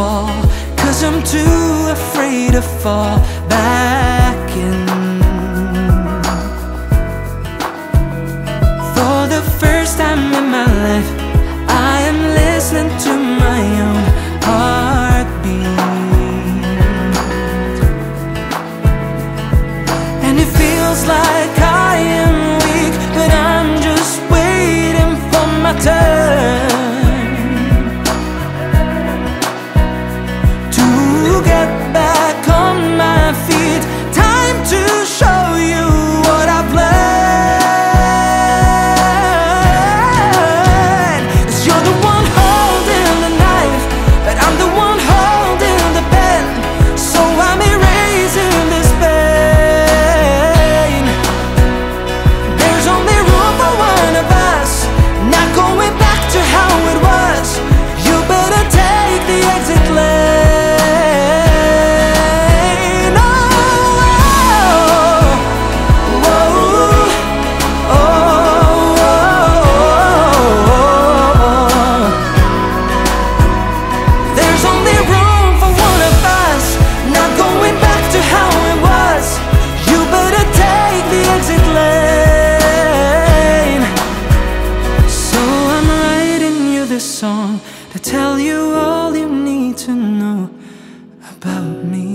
wall, 'cause I'm too afraid to fall back in. For the first time in my life, I am listening to my own heartbeat, and it feels like I am weak, but I'm just waiting for my turn. Song to tell you all you need to know about me.